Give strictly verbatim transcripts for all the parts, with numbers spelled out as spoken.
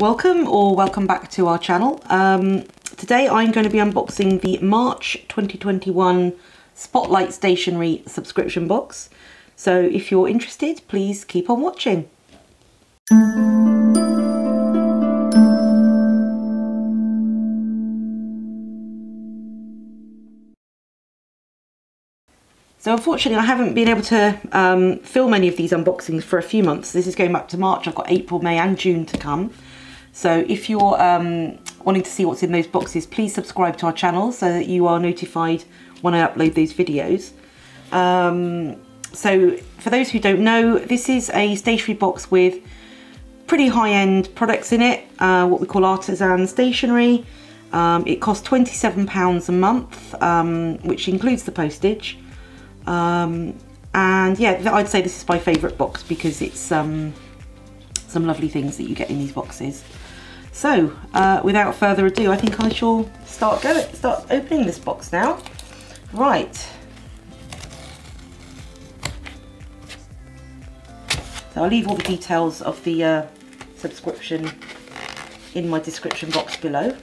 Welcome or welcome back to our channel. Um, today I'm going to be unboxing the March twenty twenty-one Spotlight Stationery subscription box. So if you're interested, please keep on watching. So unfortunately I haven't been able to um, film any of these unboxings for a few months. This is going back to March. I've got April, May and June to come. So if you're um, wanting to see what's in those boxes, please subscribe to our channel so that you are notified when I upload these videos. Um, so for those who don't know, this is a stationery box with pretty high-end products in it, uh, what we call artisan stationery. Um, it costs twenty-seven pounds a month, um, which includes the postage. Um, and yeah, I'd say this is my favourite box because it's um, some lovely things that you get in these boxes. So uh, without further ado, I think I shall start going, start opening this box now. Right. So I'll leave all the details of the uh, subscription in my description box below.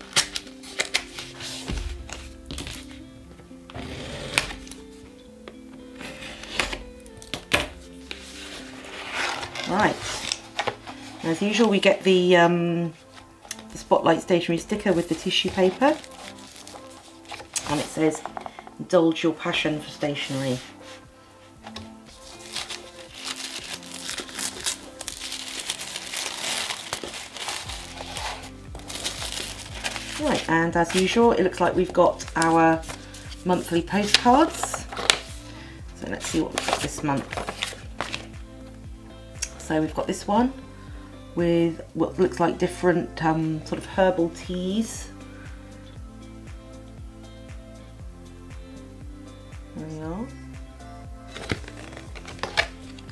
Right, as usual we get the, um, the Spotlight Stationery sticker with the tissue paper, and it says indulge your passion for stationery. Right, and as usual it looks like we've got our monthly postcards, so let's see what we've got this month. So we've got this one with what looks like different um, sort of herbal teas. There we are.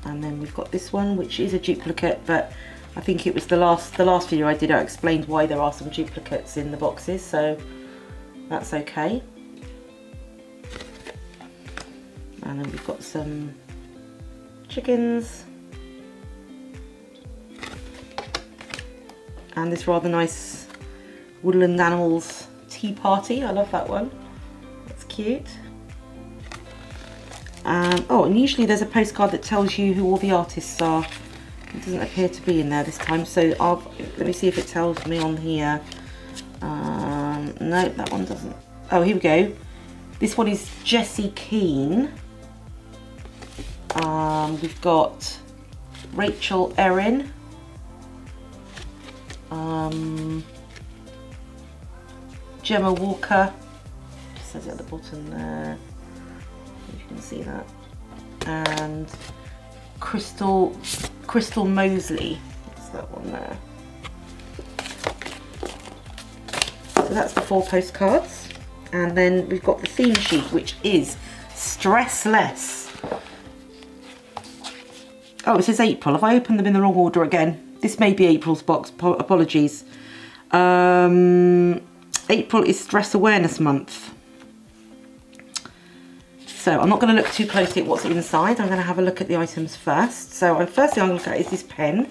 And then we've got this one, which is a duplicate, but I think it was the last the last video I did, I explained why there are some duplicates in the boxes, so that's okay. And then we've got some chickens. And this rather nice Woodland Animals Tea Party. I love that one. That's cute. Um, oh, and usually there's a postcard that tells you who all the artists are. It doesn't appear to be in there this time. So I'll, let me see if it tells me on here. Um, no, that one doesn't. Oh, here we go. This one is Jessie Keen. Um, we've got Rachel Erin. Um, Gemma Walker, it says it at the bottom there, if you can see that, and Crystal Crystal Moseley, that's that one there. So that's the four postcards, and then we've got the theme sheet, which is stressless. Oh, it says April. Have I opened them in the wrong order again? This may be April's box, apologies. Um, April is Stress Awareness Month. So I'm not going to look too closely at what's inside. I'm going to have a look at the items first. So first thing I'm going to look at is this pen.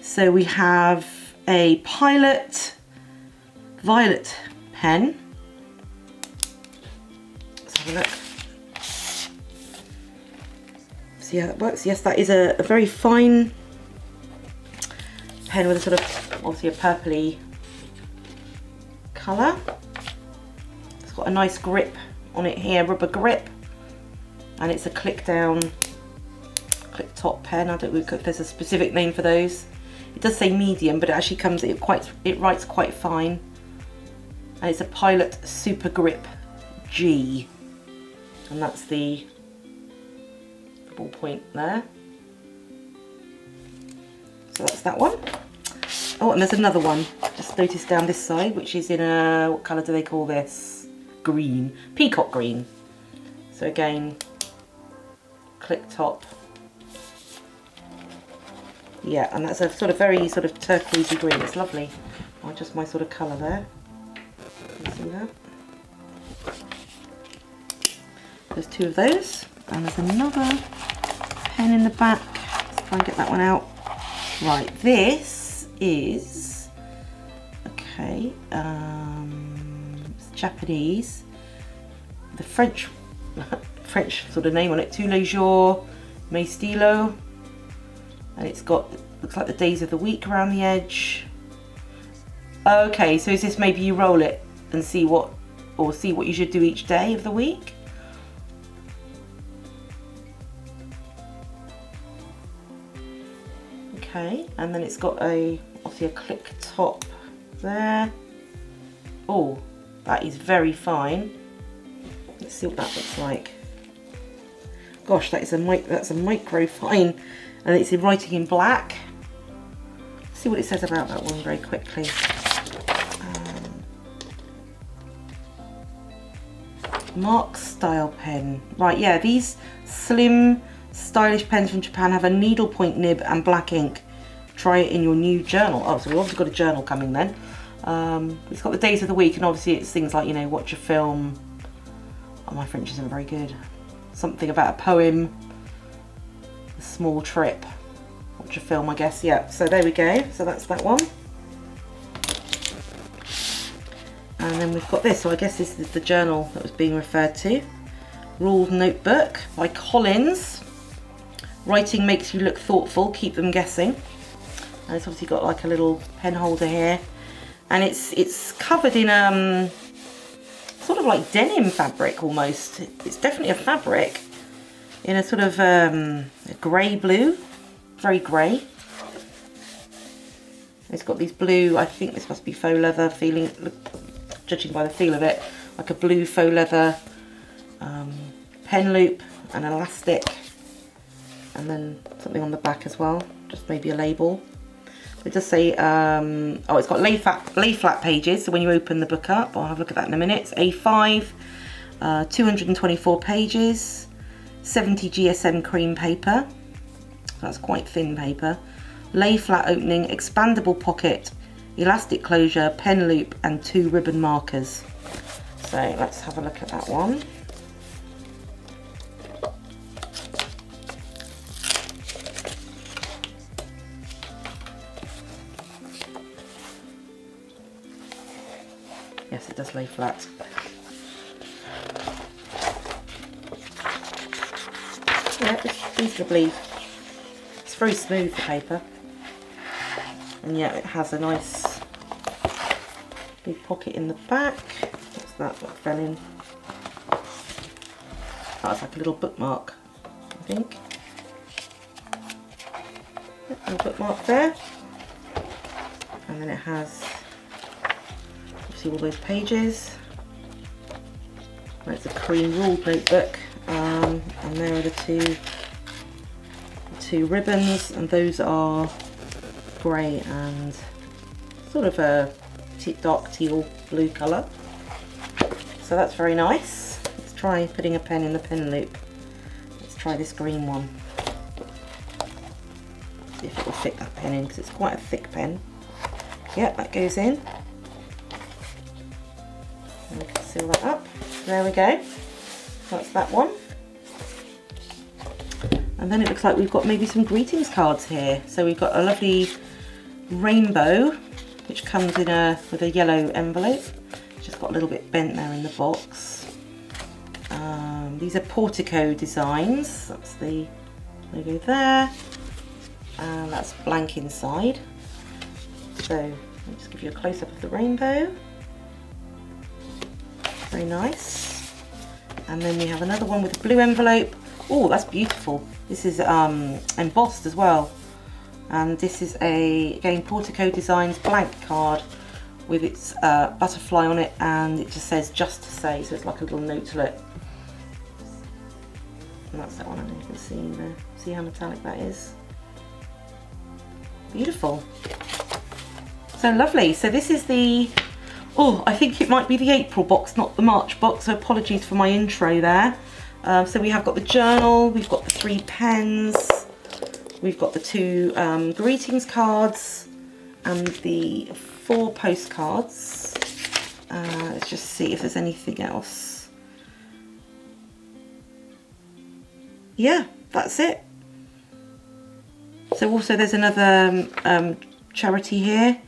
So we have a Pilot Violet pen. Let's have a look. See how that works. Yes, that is a, a very fine pen with a sort of, obviously a purpley colour. It's got a nice grip on it here, rubber grip, and it's a click down, click top pen. I don't know if there's a specific name for those. It does say medium, but it actually comes, it quite, it writes quite fine. And it's a Pilot Super Grip G, and that's the ballpoint there. So that's that one. Oh, and there's another one. Just noticed down this side, which is in a, what colour do they call this? Green. Peacock green. So again, click top. Yeah, and that's a sort of very sort of turquoisey green. It's lovely. Oh, just my sort of colour there. Can you see that? There's two of those. And there's another pen in the back. Let's try and get that one out. Right, this is Okay, um, it's Japanese. The French, French sort of name on it, Toulé Jour, Mestilo, and it's got, looks like the days of the week around the edge. Okay, so is this maybe you roll it and see what, or see what you should do each day of the week? Okay, and then it's got a, obviously a click top there. Oh, that is very fine. Let's see what that looks like. Gosh, that is a mic, that's a micro fine, and it's in writing in black. Let's see what it says about that one very quickly. Um, Mark'Style pen. Right, yeah, these slim, stylish pens from Japan have a needle point nib and black ink. Try it in your new journal. Oh, so we've obviously got a journal coming then. Um, it's got the days of the week, and obviously it's things like, you know, watch a film. Oh, my French isn't very good. Something about a poem. A small trip. Watch a film, I guess. Yeah, so there we go. So that's that one. And then we've got this. So I guess this is the journal that was being referred to. Ruled Notebook by Collins. Writing makes you look thoughtful, keep them guessing. And it's obviously got like a little pen holder here, and it's it's covered in um sort of like denim fabric almost. It's definitely a fabric in a sort of um grey blue, very grey. It's got these blue, I think this must be faux leather feeling, look, judging by the feel of it, like a blue faux leather um, pen loop and elastic. And then something on the back as well, just maybe a label. It does say, um, oh, it's got lay flat, lay flat pages, so when you open the book up, I'll have a look at that in a minute. It's A five, uh, two hundred twenty-four pages, seventy G S M cream paper, so that's quite thin paper. Lay flat opening, expandable pocket, elastic closure, pen loop, and two ribbon markers. So let's have a look at that one. Yes, it does lay flat. Yeah, it's reasonably, it's very smooth, the paper. And yeah, it has a nice big pocket in the back. What's that, that fell in? That's like a little bookmark, I think. Yeah, little bookmark there. And then it has all those pages. It's a cream ruled notebook, um, and there are the two the two ribbons, and those are grey and sort of a dark teal blue colour. So that's very nice. Let's try putting a pen in the pen loop. Let's try this green one. See if it will fit that pen in, because it's quite a thick pen. Yep, that goes in. Seal that up. There we go. That's that one. And then it looks like we've got maybe some greetings cards here. So we've got a lovely rainbow, which comes in a with a yellow envelope. Just got a little bit bent there in the box. Um, these are Portico Designs. That's the logo there, and that's blank inside. So let me just give you a close-up of the rainbow. Very nice. And then we have another one with a blue envelope. Oh, that's beautiful. This is um, embossed as well. And this is a, again, Portico Designs blank card with its uh, butterfly on it, and it just says just to say, so it's like a little notelet. And that's that one, I don't know if you can see there. See how metallic that is? Beautiful. So lovely. So this is the, oh, I think it might be the April box, not the March box, so apologies for my intro there. Um, so we have got the journal, we've got the three pens, we've got the two um, greetings cards, and the four postcards. Uh, let's just see if there's anything else. Yeah, that's it. So also there's another um, um, charity here.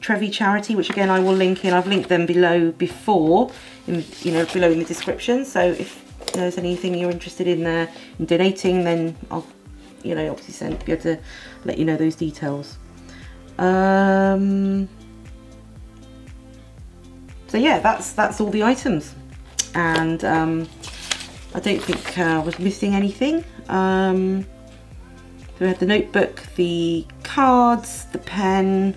Trevi Charity, which again I will link in. I've linked them below before, in, you know, below in the description. So if there's anything you're interested in there in donating, then I'll, you know, obviously send, be able to let you know those details. Um, so yeah, that's that's all the items, and um, I don't think I uh, was missing anything. Um, so we had the notebook, the cards, the pen,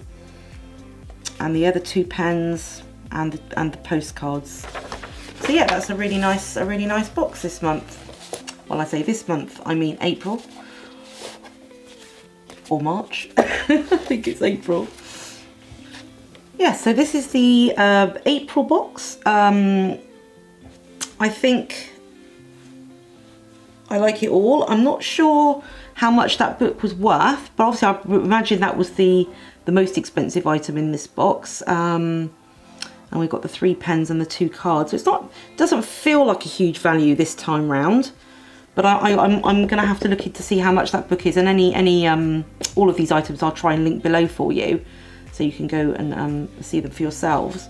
and the other two pens, and the, and the postcards. So yeah, that's a really nice, a really nice box this month. Well, I say this month, I mean April or March. I think it's April. Yeah, so this is the uh, April box. Um, I think I like it all. I'm not sure how much that book was worth, but obviously I imagine that was the the most expensive item in this box. Um, and we've got the three pens and the two cards. So it's not, doesn't feel like a huge value this time round, but I, I, I'm, I'm going to have to look in to see how much that book is. And any, any, um, all of these items I'll try and link below for you, so you can go and um, see them for yourselves.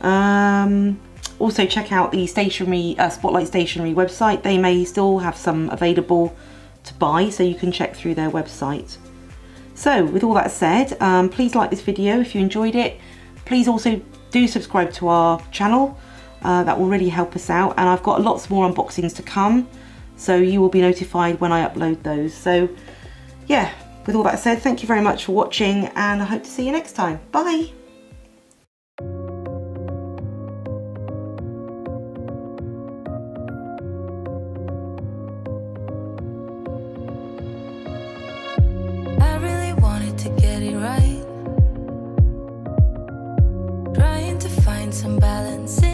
Um, also check out the stationery, uh, Spotlight Stationery website. They may still have some available to buy, so you can check through their website. So with all that said, um, please like this video if you enjoyed it. Please also do subscribe to our channel, uh, that will really help us out, and I've got lots more unboxings to come, so you will be notified when I upload those. So yeah, with all that said, thank you very much for watching, and I hope to see you next time. Bye! Some balance in